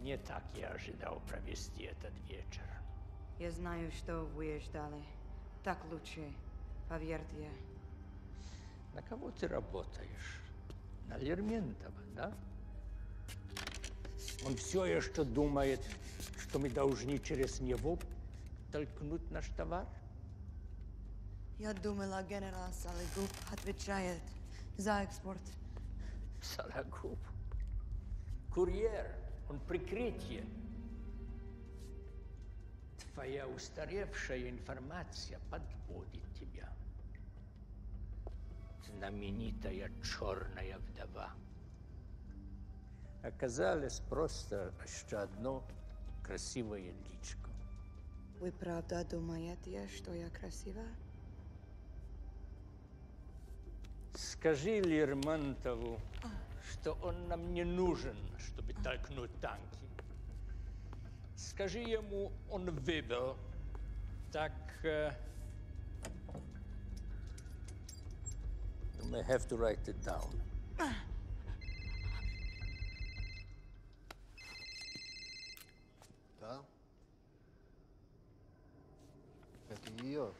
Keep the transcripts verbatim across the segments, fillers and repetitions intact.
Не так я ожидал провести этот вечер. Я знаю, что вы ждали. Так лучше, поверьте. На кого ты работаешь? На Лермонтова, да? Он все еще думает, что мы должны через него толкнуть наш товар? Я думала, генерал Солегуб отвечает за экспорт. Солегуб? Курьер, он прикрытие. Твоя устаревшая информация подводит тебя. Знаменитая черная вдова. Оказалось просто еще одно красивое личко. Вы правда думаете, что я красива? Скажи Лермонтову, что он нам не нужен, чтобы толкнуть танки. Скажи ему, он выбил. Так... Uh... You may have to write it down. Да? Это ее.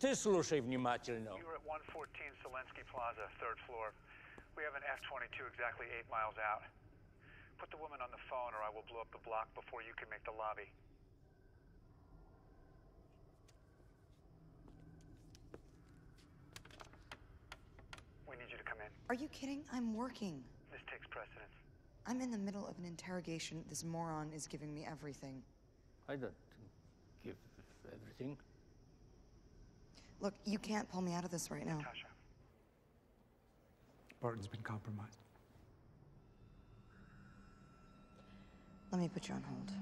Ты слушай внимательно. You were at one fourteen Selensky Plaza, third floor. We have an F twenty-two exactly eight miles out. Put the woman on the phone or I will blow up the block before you can make the lobby. We need you to come in. Are you kidding? I'm working. This takes precedence. I'm in the middle of an interrogation. This moron is giving me everything. I don't give everything. Look, you can't pull me out of this right now. Natasha. Barton's been compromised. Let me put you on hold.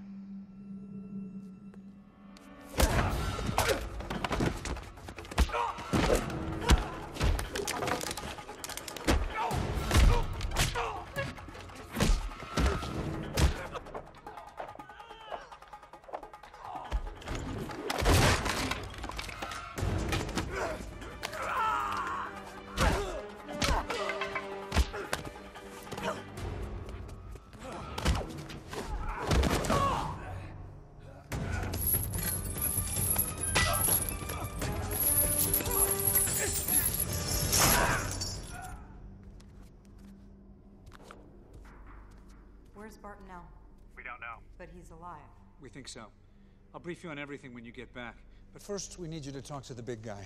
Barton now? We don't know. But he's alive. We think so. I'll brief you on everything when you get back. But first, we need you to talk to the big guy.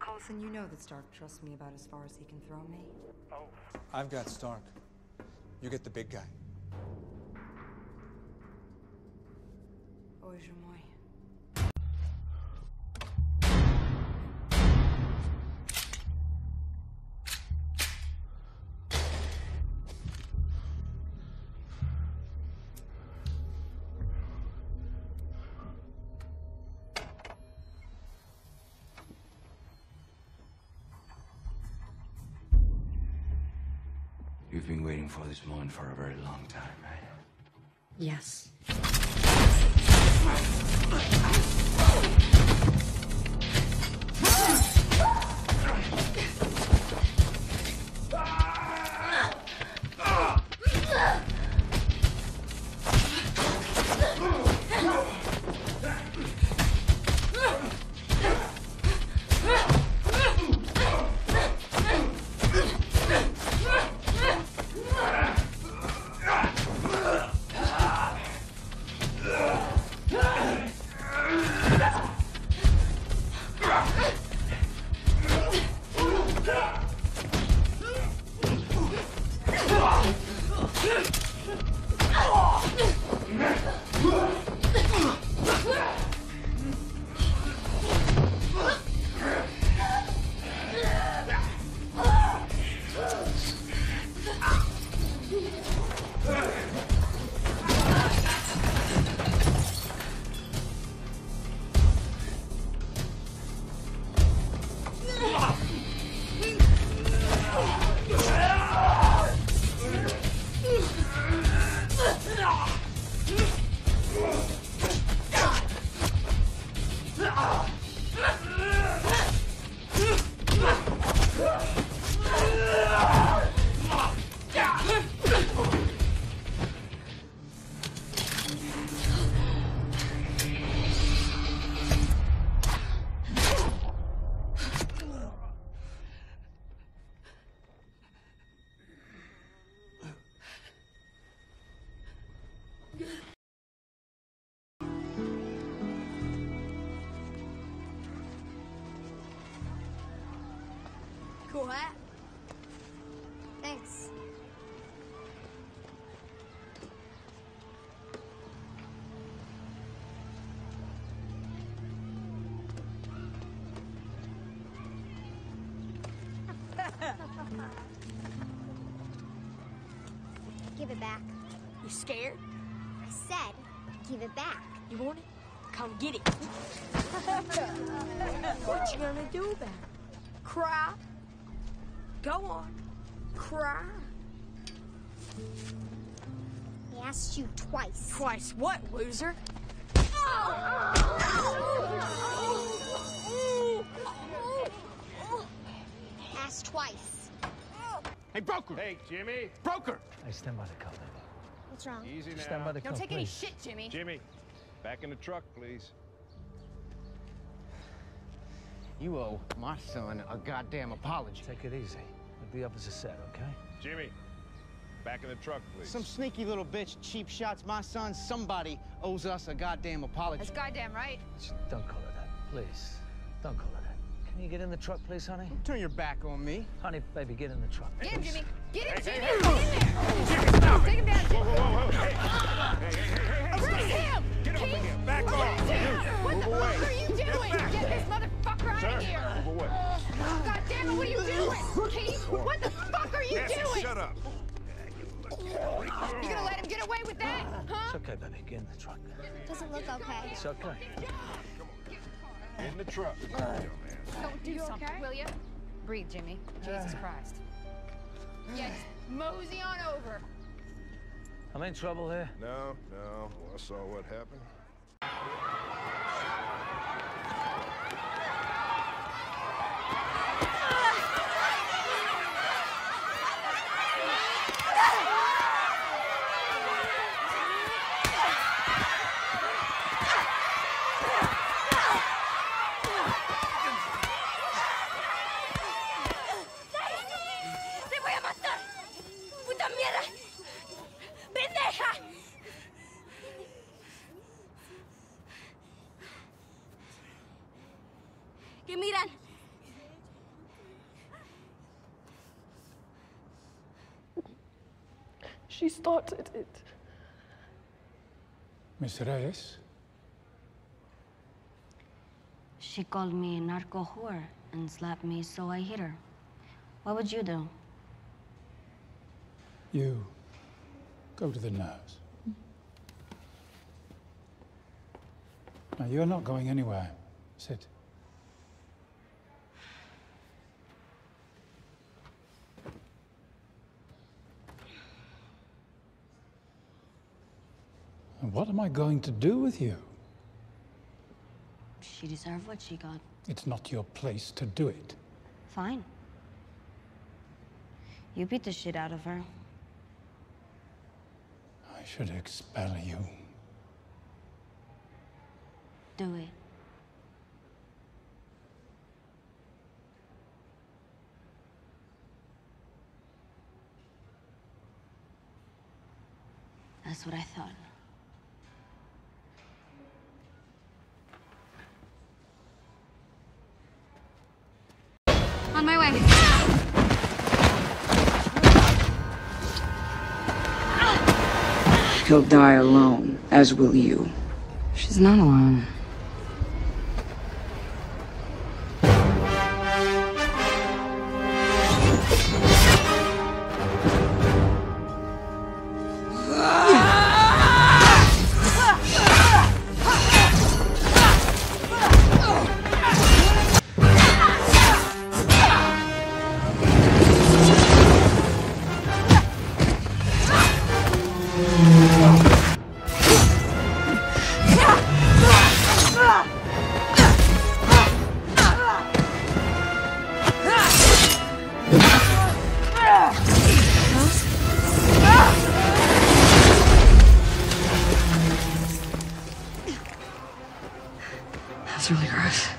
Carlson, you know that Stark trusts me about as far as he can throw me. Oh. I've got Stark. You get the big guy. Боже мой. You've been waiting for this moment for a very long time, right? Yes. that. Thanks. Give it back. You scared? I said, give it back. You want it? Come get it. What you gonna do about it? Cry? Go on. Cry? I asked you twice. Twice what, loser? Oh! Oh! Oh! Oh! Oh! Asked twice. Hey, broker! Hey, Jimmy! Broker! I stand by the cup, baby. What's wrong? Easy now. Stand by the cup, Don't take any please. shit, Jimmy. Jimmy, back in the truck, please. You owe my son a goddamn apology. Take it easy. We'll be up as a set, okay? Jimmy, back in the truck, please. Some sneaky little bitch cheap shots my son. Somebody owes us a goddamn apology. That's goddamn right. Just don't call her that, please. Don't call her that. Can you get in the truck, please, honey? Don't turn your back on me. Honey, baby, get in the truck. Get him, Jimmy. Get him, Jimmy. Get in there. Jimmy, stop. Take him down. Whoa, whoa, whoa. Hey, hey, hey, hey. Arrest him. Get over here. Back off. What the fuck are you doing? Get this motherfucker. Sir, here. Move away. Uh, God damn it, what are you doing? Keith, what the fuck are you yes, doing? Shut up. You gonna let him get away with that? Huh? It's okay, baby. Get in the truck. Doesn't look okay. It's okay. Get in the truck. Uh, Don't do you something, okay? will you? Breathe, Jimmy. Jesus uh, Christ. Yes, mosey on over. I'm in trouble here. No, no. Well, I saw what happened. She started it. Miss Reyes? She called me a narco whore and slapped me, so I hit her. What would you do? You go to the nurse. Mm-hmm. Now, you're not going anywhere. Sit. What am I going to do with you? She deserved what she got. It's not your place to do it. Fine. You beat the shit out of her. I should expel you. Do it. That's what I thought. On my way. He'll die alone, as will you. She's not alone. It's really gross.